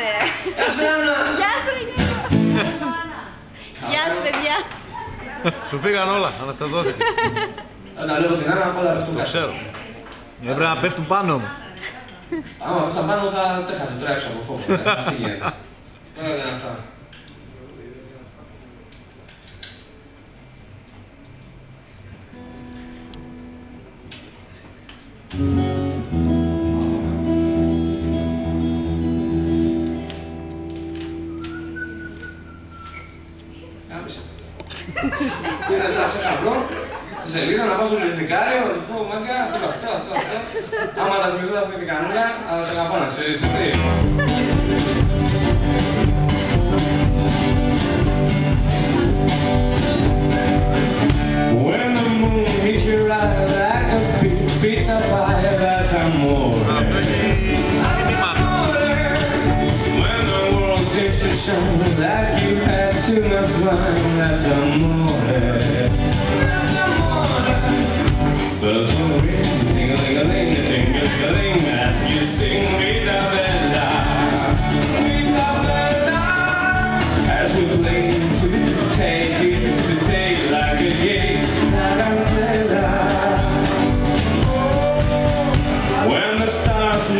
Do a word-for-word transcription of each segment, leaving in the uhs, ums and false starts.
there. Γεια σου, γεια σου, παιδιά. Σου πήγαν όλα, αναστατώθηκες. Όταν βλέπω την Άννα, όλα πέφτουν. Το ξέρω. Έπρεπε να πέφτουν πάνω όμως. Άμα πέφτουν πάνω όμως, θα τρέχατε τώρα έξω από φόβο. Τι γίνεται. Τώρα δεν αυτά. Πήρα τώρα σε χαμπλό, στη σελίδα να πάω στο λιθικάριο, να του πω μάγκα, θέλω αυτό, αυτό, αυτό. Άμα τα θυμηθώ τα θυμηθηκανούλα, αλλά σε αγαπώ να ξέρεις εσύ. When the moon hits you right like a pizza pie, that's amore. When the world seems to shine like you had too much wine, that's amore.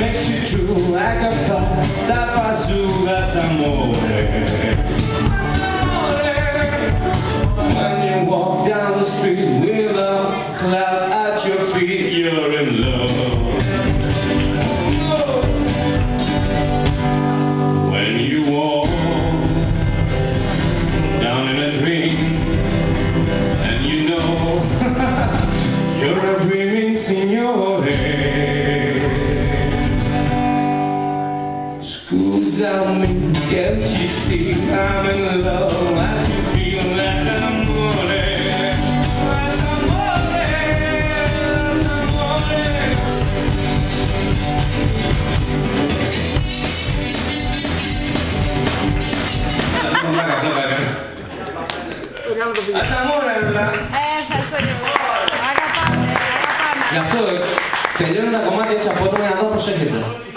Makes you true like a pasta fazu, that's amore. When you walk down the street with a cloud at your feet, you're in love. When you walk down in a dream, and you know you're a dreaming signore. Tell me, can't you see I'm in love? I can feel that amore, that amore, that amore. That's amore, verdad? Eh, ευχαριστώ και εγώ. Αγαπάμε, αγαπάμε. Γι' αυτό τελειώνω τα κομμάτια έτσι απότομα για να δω προσέχετε.